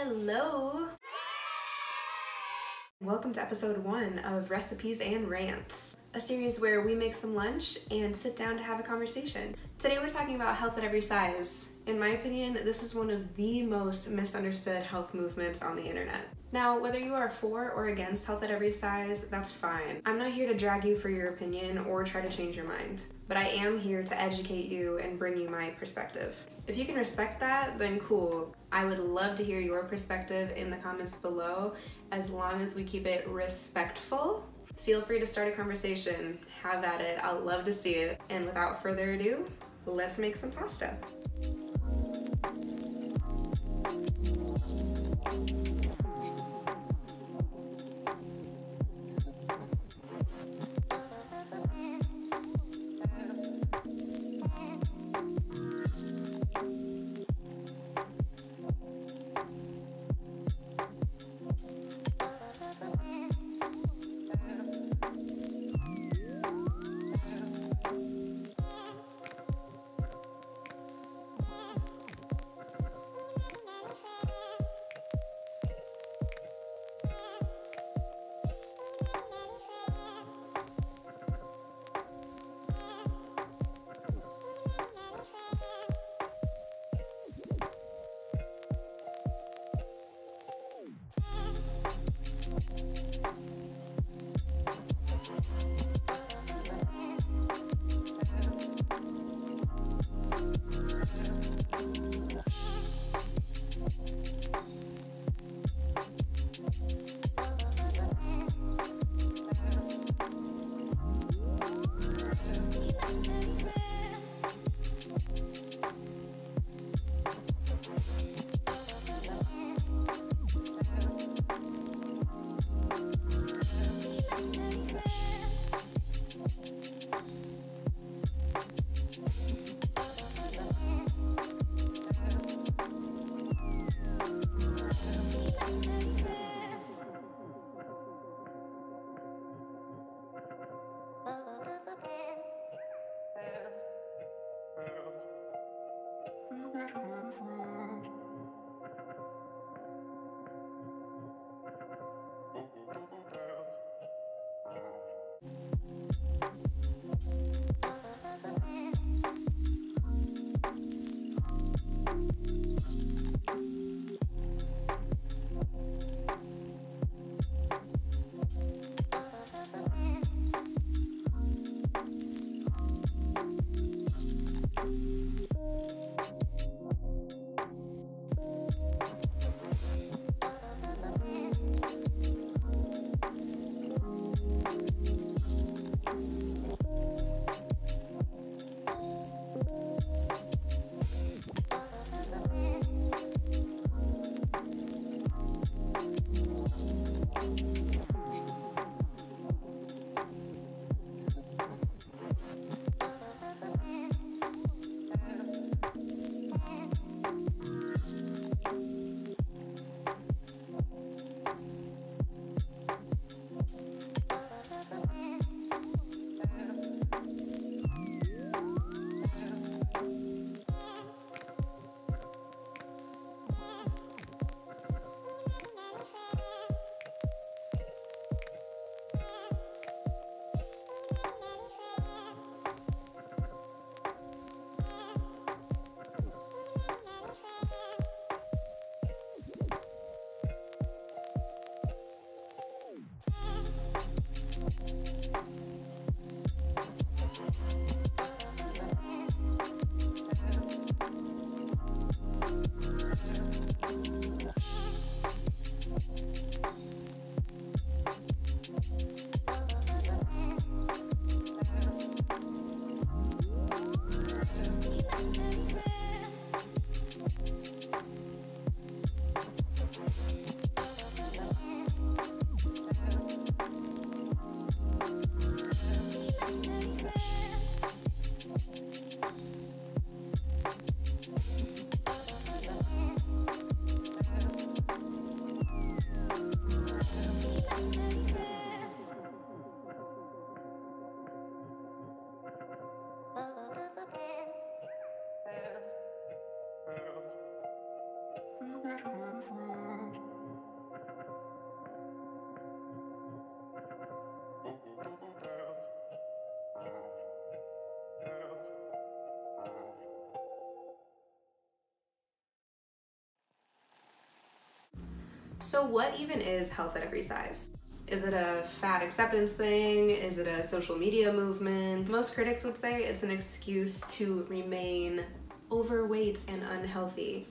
Hello! Welcome to episode 1 of Recipes and Rants, a series where we make some lunch and sit down to have a conversation. Today we're talking about health at every size. In my opinion, this is one of the most misunderstood health movements on the internet. Now, whether you are for or against health at every size, that's fine. I'm not here to drag you for your opinion or try to change your mind, but I am here to educate you and bring you my perspective. If you can respect that, then cool. I would love to hear your perspective in the comments below, as long as we keep it respectful. Feel free to start a conversation, have at it, I'll love to see it. And without further ado, let's make some pasta. So what even is Health at Every Size? Is it a fat acceptance thing? Is it a social media movement? Most critics would say it's an excuse to remain overweight and unhealthy.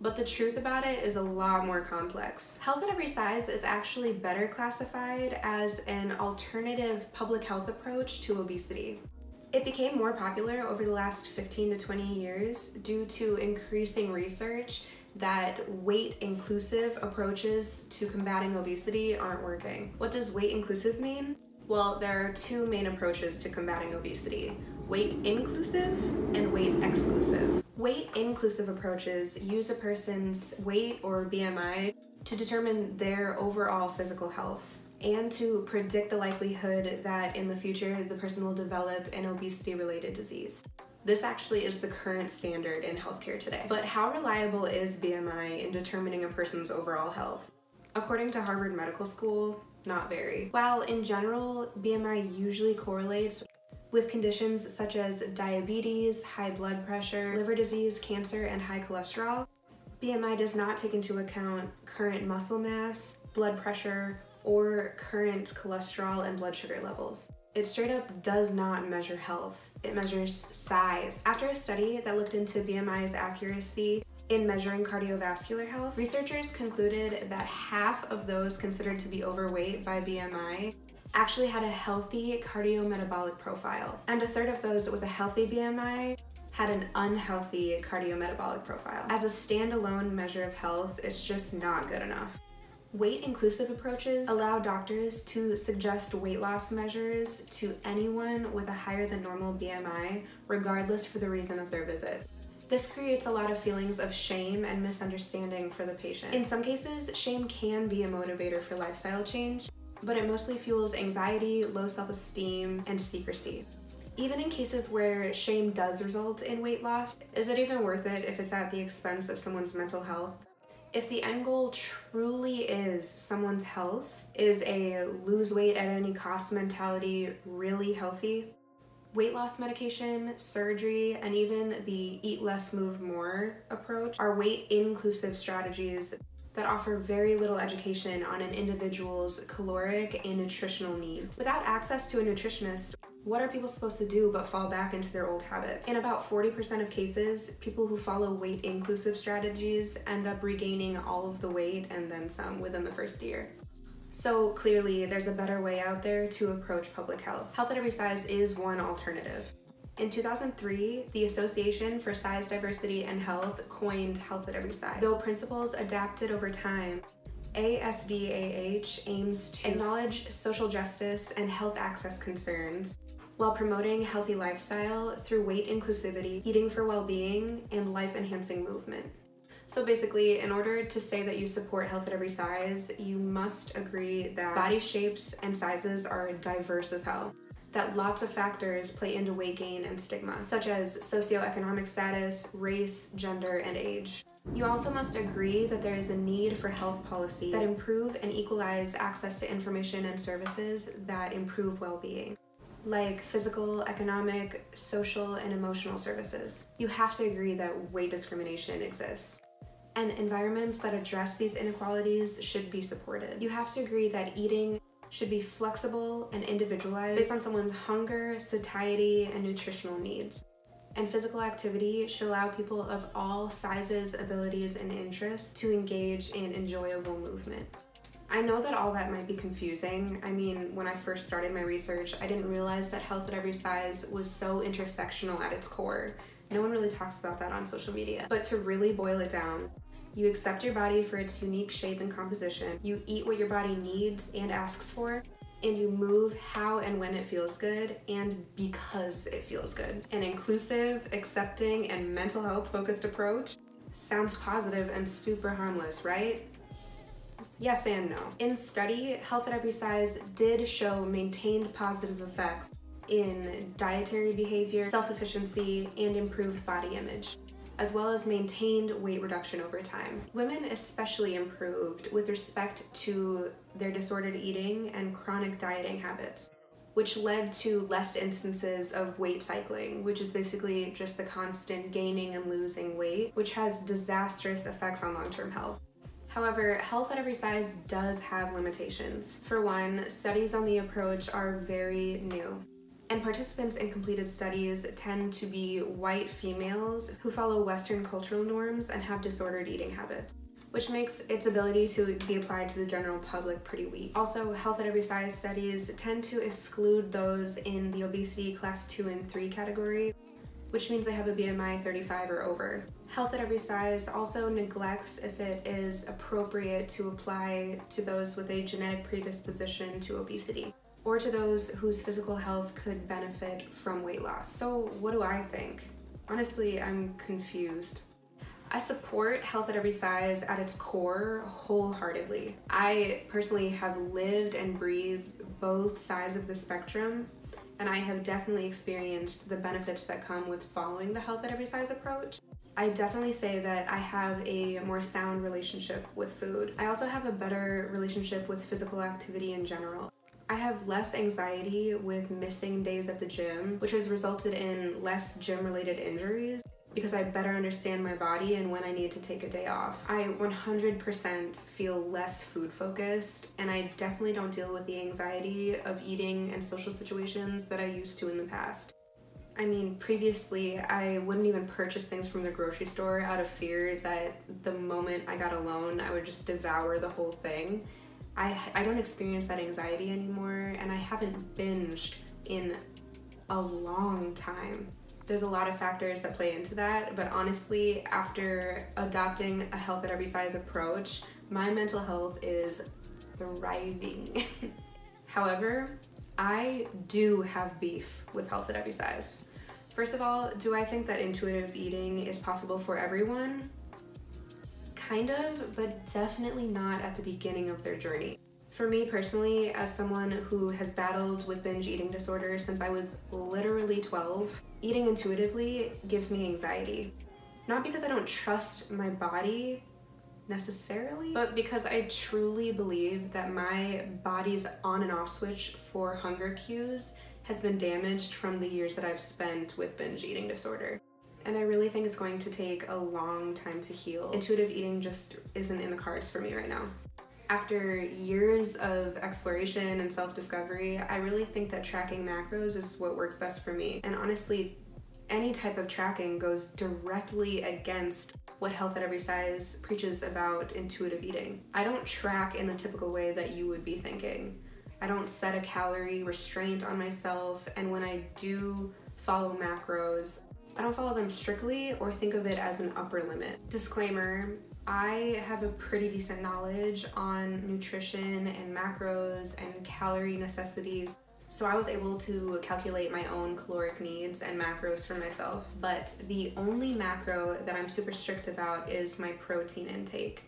But the truth about it is a lot more complex. Health at Every Size is actually better classified as an alternative public health approach to obesity. It became more popular over the last 15 to 20 years due to increasing research that weight-inclusive approaches to combating obesity aren't working. What does weight-inclusive mean? Well, there are two main approaches to combating obesity: weight-inclusive and weight-exclusive. Weight-inclusive approaches use a person's weight or BMI to determine their overall physical health and to predict the likelihood that in the future the person will develop an obesity-related disease. This actually is the current standard in healthcare today. But how reliable is BMI in determining a person's overall health? According to Harvard Medical School, not very. While in general, BMI usually correlates with conditions such as diabetes, high blood pressure, liver disease, cancer, and high cholesterol, BMI does not take into account current muscle mass, blood pressure, or current cholesterol and blood sugar levels. It straight up does not measure health, it measures size. After a study that looked into BMI's accuracy in measuring cardiovascular health, researchers concluded that half of those considered to be overweight by BMI actually had a healthy cardiometabolic profile, and a third of those with a healthy BMI had an unhealthy cardiometabolic profile. As a standalone measure of health, it's just not good enough. Weight-inclusive approaches allow doctors to suggest weight loss measures to anyone with a higher than normal BMI, regardless for the reason of their visit. This creates a lot of feelings of shame and misunderstanding for the patient. In some cases, shame can be a motivator for lifestyle change, but it mostly fuels anxiety, low self-esteem, and secrecy. Even in cases where shame does result in weight loss, is it even worth it if it's at the expense of someone's mental health? If the end goal truly is someone's health, is a lose weight at any cost mentality really healthy? Weight loss medication, surgery, and even the eat less, move more approach are weight-inclusive strategies that offer very little education on an individual's caloric and nutritional needs. Without access to a nutritionist, what are people supposed to do but fall back into their old habits? In about 40% of cases, people who follow weight-inclusive strategies end up regaining all of the weight and then some within the first year. So clearly, there's a better way out there to approach public health. Health at Every Size is one alternative. In 2003, the Association for Size, Diversity, and Health coined Health at Every Size. Though principles adapted over time, ASDAH aims to acknowledge social justice and health access concerns while promoting healthy lifestyle through weight inclusivity, eating for well-being, and life-enhancing movement. So basically, in order to say that you support Health at Every Size, you must agree that body shapes and sizes are diverse as hell, that lots of factors play into weight gain and stigma, such as socioeconomic status, race, gender, and age. You also must agree that there is a need for health policies that improve and equalize access to information and services that improve well-being, like physical, economic, social, and emotional services. You have to agree that weight discrimination exists, and environments that address these inequalities should be supported. You have to agree that eating should be flexible and individualized based on someone's hunger, satiety, and nutritional needs. And physical activity should allow people of all sizes, abilities, and interests to engage in enjoyable movement. I know that all that might be confusing. I mean, when I first started my research, I didn't realize that Health at Every Size was so intersectional at its core. No one really talks about that on social media. But to really boil it down, you accept your body for its unique shape and composition, you eat what your body needs and asks for, and you move how and when it feels good and because it feels good. An inclusive, accepting, and mental health focused approach sounds positive and super harmless, right? Yes and no. In study, Health at Every Size did show maintained positive effects in dietary behavior, self-efficiency, and improved body image, as well as maintained weight reduction over time. Women especially improved with respect to their disordered eating and chronic dieting habits, which led to less instances of weight cycling, which is basically just the constant gaining and losing weight, which has disastrous effects on long-term health. However, Health at Every Size does have limitations. For one, studies on the approach are very new, and participants in completed studies tend to be white females who follow Western cultural norms and have disordered eating habits, which makes its ability to be applied to the general public pretty weak. Also, Health at Every Size studies tend to exclude those in the obesity class 2 and 3 category, which means they have a BMI 35 or over. Health at Every Size also neglects if it is appropriate to apply to those with a genetic predisposition to obesity, or to those whose physical health could benefit from weight loss. So what do I think? Honestly, I'm confused. I support Health at Every Size at its core wholeheartedly. I personally have lived and breathed both sides of the spectrum, and I have definitely experienced the benefits that come with following the Health at Every Size approach. I definitely say that I have a more sound relationship with food. I also have a better relationship with physical activity in general. I have less anxiety with missing days at the gym, which has resulted in less gym-related injuries, because I better understand my body and when I need to take a day off. I 100% feel less food focused, and I definitely don't deal with the anxiety of eating and social situations that I used to in the past. I mean, previously I wouldn't even purchase things from the grocery store out of fear that the moment I got alone I would just devour the whole thing. I don't experience that anxiety anymore, and I haven't binged in a long time. There's a lot of factors that play into that, but honestly, after adopting a Health at Every Size approach, my mental health is thriving. However, I do have beef with Health at Every Size. First of all, do I think that intuitive eating is possible for everyone? Kind of, but definitely not at the beginning of their journey. For me personally, as someone who has battled with binge eating disorder since I was literally 12, eating intuitively gives me anxiety. Not because I don't trust my body necessarily, but because I truly believe that my body's on and off switch for hunger cues has been damaged from the years that I've spent with binge eating disorder. And I really think it's going to take a long time to heal. Intuitive eating just isn't in the cards for me right now. After years of exploration and self-discovery, I really think that tracking macros is what works best for me. And honestly, any type of tracking goes directly against what Health at Every Size preaches about intuitive eating. I don't track in the typical way that you would be thinking. I don't set a calorie restraint on myself, and when I do follow macros, I don't follow them strictly or think of it as an upper limit. Disclaimer: I have a pretty decent knowledge on nutrition and macros and calorie necessities, so I was able to calculate my own caloric needs and macros for myself. But the only macro that I'm super strict about is my protein intake.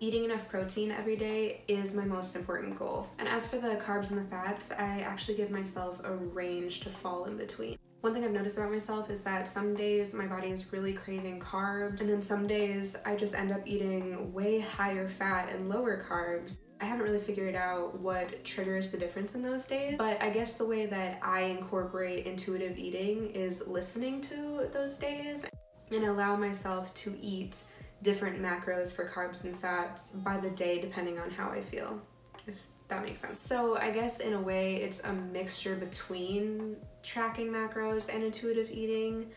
Eating enough protein every day is my most important goal. And as for the carbs and the fats, I actually give myself a range to fall in between. One thing I've noticed about myself is that some days my body is really craving carbs, and then some days I just end up eating way higher fat and lower carbs. I haven't really figured out what triggers the difference in those days, but I guess the way that I incorporate intuitive eating is listening to those days and allow myself to eat different macros for carbs and fats by the day depending on how I feel, if that makes sense. So I guess in a way it's a mixture between tracking macros and intuitive eating.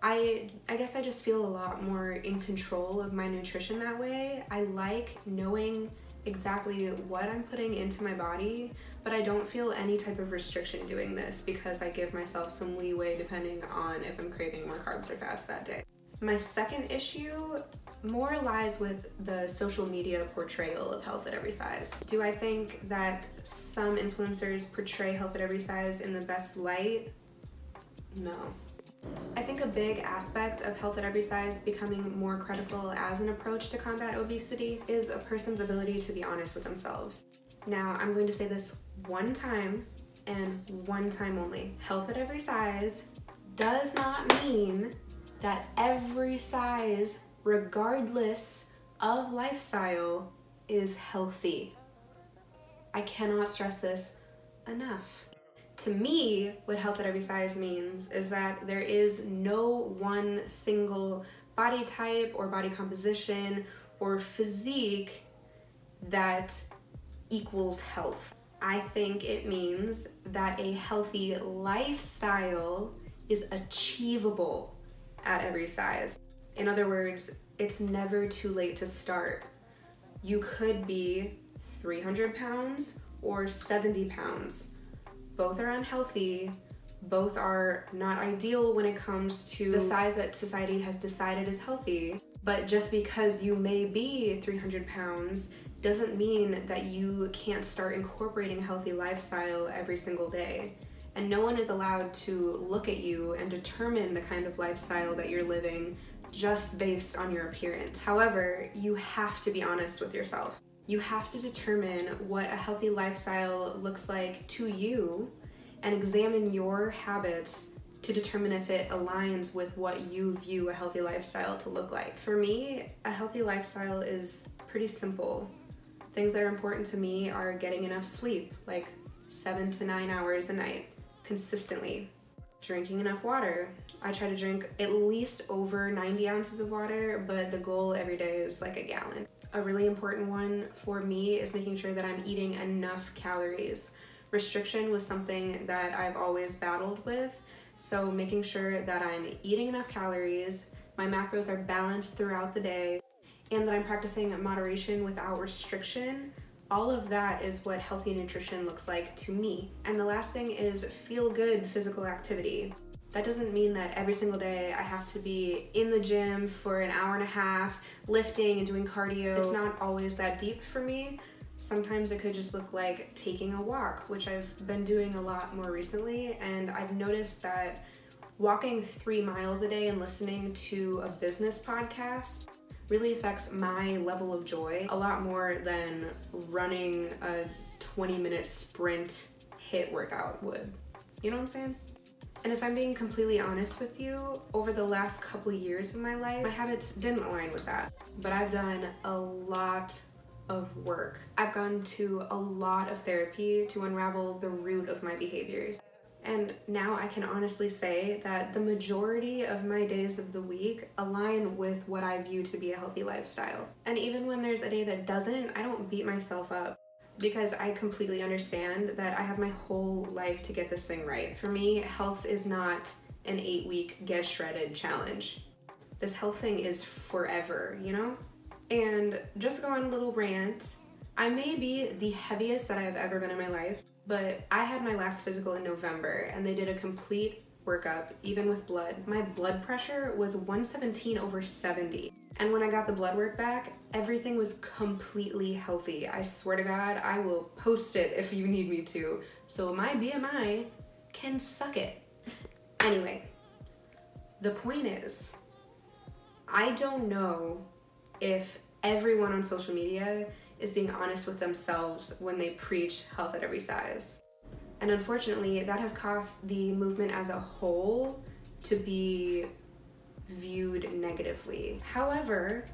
I guess I just feel a lot more in control of my nutrition that way. I like knowing exactly what I'm putting into my body, but I don't feel any type of restriction doing this because I give myself some leeway depending on if I'm craving more carbs or fats that day. My second issue more lies with the social media portrayal of Health at Every Size. Do I think that some influencers portray Health at Every Size in the best light? No. I think a big aspect of Health at Every Size becoming more credible as an approach to combat obesity is a person's ability to be honest with themselves. Now, I'm going to say this one time and one time only. Health at Every Size does not mean that every size, regardless of lifestyle, is healthy. I cannot stress this enough. To me, what Health at Every Size means is that there is no one single body type or body composition or physique that equals health. I think it means that a healthy lifestyle is achievable at every size. In other words, it's never too late to start. You could be 300 pounds or 70 pounds. Both are unhealthy, both are not ideal when it comes to the size that society has decided is healthy. But just because you may be 300 pounds doesn't mean that you can't start incorporating a healthy lifestyle every single day. And no one is allowed to look at you and determine the kind of lifestyle that you're living just based on your appearance. However, you have to be honest with yourself. You have to determine what a healthy lifestyle looks like to you and examine your habits to determine if it aligns with what you view a healthy lifestyle to look like. For me, a healthy lifestyle is pretty simple. Things that are important to me are getting enough sleep, like 7 to 9 hours a night, consistently. Drinking enough water. I try to drink at least over 90 ounces of water, but the goal every day is like a gallon. A really important one for me is making sure that I'm eating enough calories. Restriction was something that I've always battled with, so making sure that I'm eating enough calories, my macros are balanced throughout the day, and that I'm practicing moderation without restriction. All of that is what healthy nutrition looks like to me. And the last thing is feel good physical activity. That doesn't mean that every single day I have to be in the gym for an hour and a half, lifting and doing cardio. It's not always that deep for me. Sometimes it could just look like taking a walk, which I've been doing a lot more recently. And I've noticed that walking 3 miles a day and listening to a business podcast really affects my level of joy a lot more than running a 20-minute sprint HIIT workout would. You know what I'm saying? And if I'm being completely honest with you, over the last couple of years of my life, my habits didn't align with that. But I've done a lot of work. I've gone to a lot of therapy to unravel the root of my behaviors. And now I can honestly say that the majority of my days of the week align with what I view to be a healthy lifestyle. And even when there's a day that doesn't, I don't beat myself up, because I completely understand that I have my whole life to get this thing right. For me, health is not an 8-week get shredded challenge. This health thing is forever, you know? And just to go on a little rant, I may be the heaviest that I've ever been in my life, but I had my last physical in November and they did a complete workup, even with blood. My blood pressure was 117/70. And when I got the blood work back, everything was completely healthy. I swear to God, I will post it if you need me to. So my BMI can suck it. Anyway, the point is, I don't know if everyone on social media is being honest with themselves when they preach health at every size. And unfortunately, that has caused the movement as a whole to be viewed negatively. However,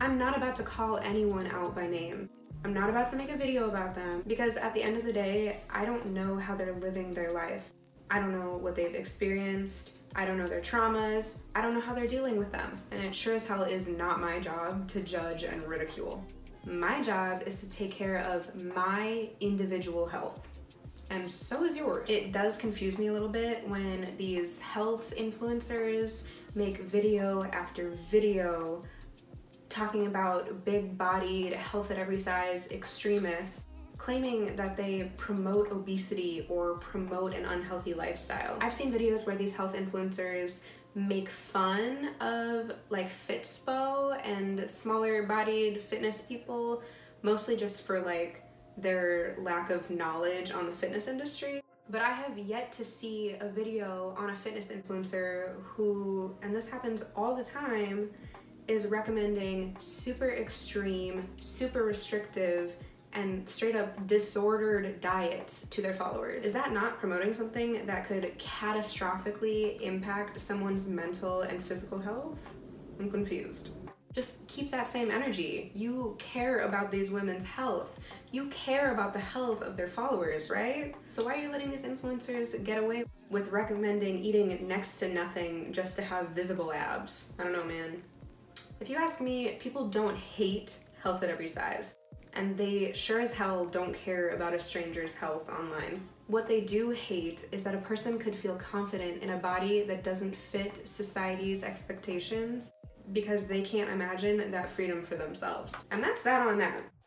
I'm not about to call anyone out by name. I'm not about to make a video about them, because at the end of the day, I don't know how they're living their life. I don't know what they've experienced. I don't know their traumas. I don't know how they're dealing with them. And it sure as hell is not my job to judge and ridicule. My job is to take care of my individual health. And so is yours. It does confuse me a little bit when these health influencers make video after video talking about big-bodied, health at every size extremists, claiming that they promote obesity or promote an unhealthy lifestyle. I've seen videos where these health influencers make fun of like Fitspo and smaller-bodied fitness people, mostly just for like their lack of knowledge on the fitness industry. But I have yet to see a video on a fitness influencer who, and this happens all the time, is recommending super extreme, super restrictive, and straight up disordered diets to their followers. Is that not promoting something that could catastrophically impact someone's mental and physical health? I'm confused. Just keep that same energy. You care about these women's health. You care about the health of their followers, right? So why are you letting these influencers get away with recommending eating next to nothing just to have visible abs? I don't know, man. If you ask me, people don't hate Health at Every Size, and they sure as hell don't care about a stranger's health online. What they do hate is that a person could feel confident in a body that doesn't fit society's expectations because they can't imagine that freedom for themselves. And that's that on that.